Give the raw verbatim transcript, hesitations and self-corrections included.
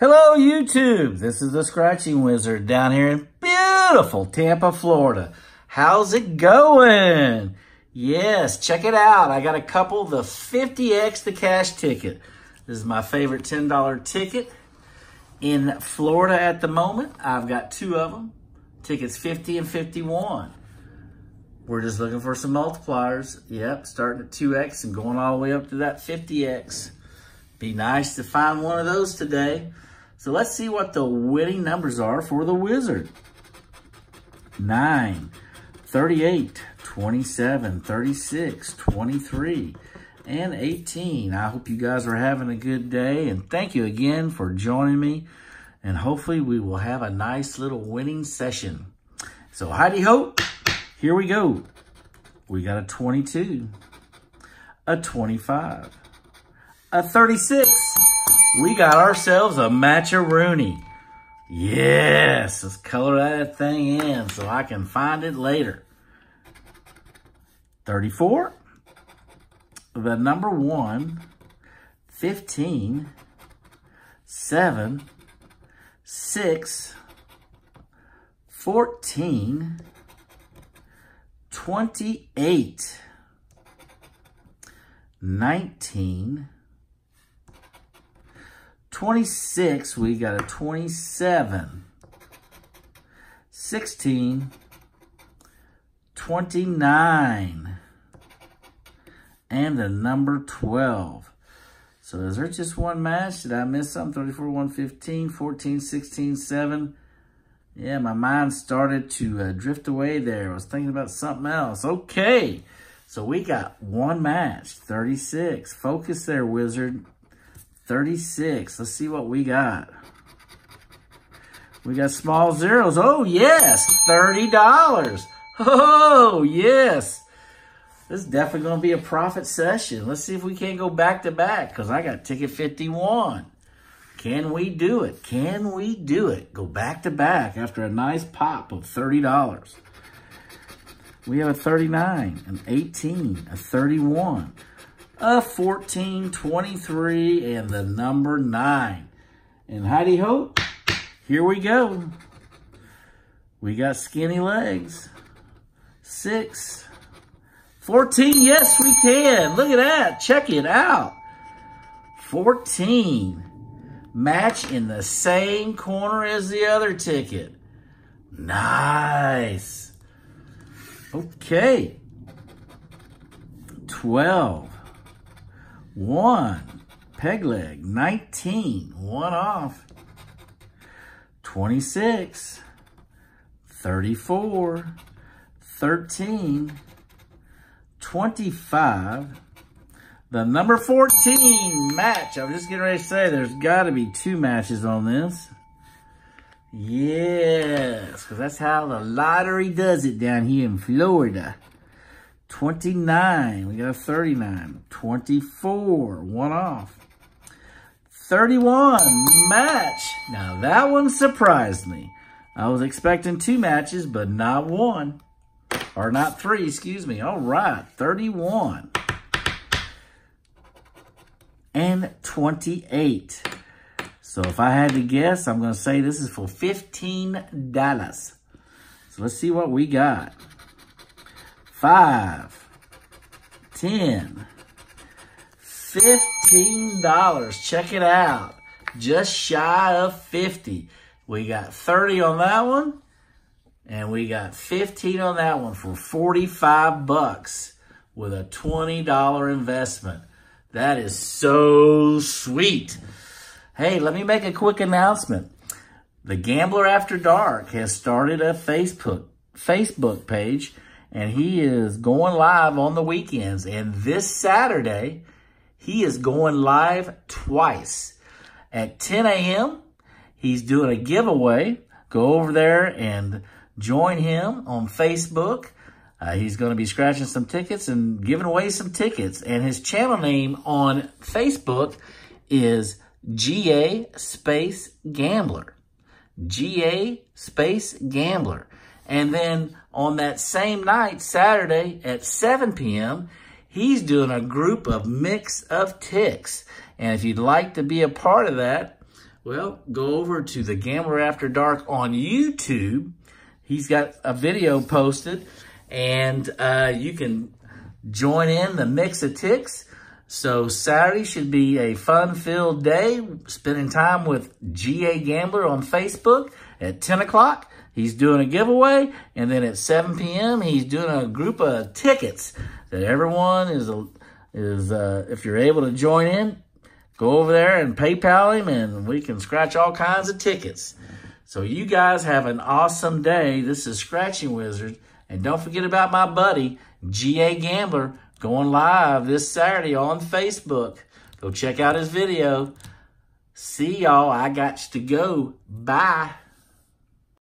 Hello, YouTube. This is the Scratching Wizard down here in beautiful Tampa, Florida. How's it going? Yes, check it out. I got a couple, the fifty X the cash ticket. This is my favorite ten dollar ticket in Florida at the moment. I've got two of them, tickets fifty and fifty-one. We're just looking for some multipliers. Yep, starting at two X and going all the way up to that fifty X. Be nice to find one of those today. So let's see what the winning numbers are for the Wizard. nine, thirty-eight, twenty-seven, thirty-six, twenty-three, and eighteen. I hope you guys are having a good day, and thank you again for joining me. And hopefully we will have a nice little winning session. So hidey ho, here we go. We got a twenty-two, a twenty-five, a thirty-six. We got ourselves a match-a-rooney. Yes, let's color that thing in so I can find it later. thirty-four, the number one, fifteen, seven, six, fourteen, twenty-eight, nineteen, twenty-six, we got a twenty-seven, sixteen, twenty-nine, and the number twelve. So is there just one match? Did I miss something? thirty-four, one, fifteen, fourteen, sixteen, seven. Yeah, my mind started to uh, drift away there. I was thinking about something else. Okay, so we got one match, thirty-six. Focus there, Wizard. thirty-six. Let's see what we got. We got small zeros. Oh, yes. thirty dollars. Oh, yes. This is definitely going to be a profit session. Let's see if we can't go back to back because I got ticket fifty-one. Can we do it? Can we do it? Go back to back after a nice pop of thirty dollars. We have a thirty-nine, an eighteen, a thirty-one. A fourteen, twenty-three, and the number nine. And hidey ho, here we go. We got skinny legs. Six, fourteen, yes we can. Look at that, check it out. fourteen, match in the same corner as the other ticket. Nice. Okay. twelve. One, peg leg, nineteen, one off, twenty-six, thirty-four, thirteen, twenty-five, the number fourteen match. I'm just getting ready to say there's got to be two matches on this. Yes, because that's how the lottery does it down here in Florida. twenty-nine, we got a thirty-nine, twenty-four, one off, thirty-one, match. Now that one surprised me. I was expecting two matches, but not one, or not three, excuse me. All right, thirty-one, and twenty-eight. So if I had to guess, I'm gonna say this is for fifteen dollars. So let's see what we got. five, ten, fifteen dollars. Check it out. Just shy of fifty. We got thirty on that one, and we got fifteen on that one for forty-five bucks with a twenty dollar investment. That is so sweet. Hey, let me make a quick announcement. The Gambler After Dark has started a Facebook Facebook page. And he is going live on the weekends. And this Saturday, he is going live twice. At ten A M, he's doing a giveaway. Go over there and join him on Facebook. Uh, he's going to be scratching some tickets and giving away some tickets. And his channel name on Facebook is G A Space Gambler. G A Space Gambler. And then on that same night, Saturday at seven P M, he's doing a group of mix of ticks. And if you'd like to be a part of that, Well, go over to the Gambler After Dark on YouTube. He's got a video posted, and uh, you can join in the mix of ticks. So Saturday should be a fun-filled day, spending time with G A Gambler on Facebook at ten o'clock. He's doing a giveaway, and then at seven p m he's doing a group of tickets that everyone is, is uh, if you're able to join in, go over there and PayPal him, and we can scratch all kinds of tickets. So you guys have an awesome day. This is Scratching Wizard, and don't forget about my buddy, G A Gambler, going live this Saturday on Facebook. Go check out his video. See y'all. I got to go. Bye.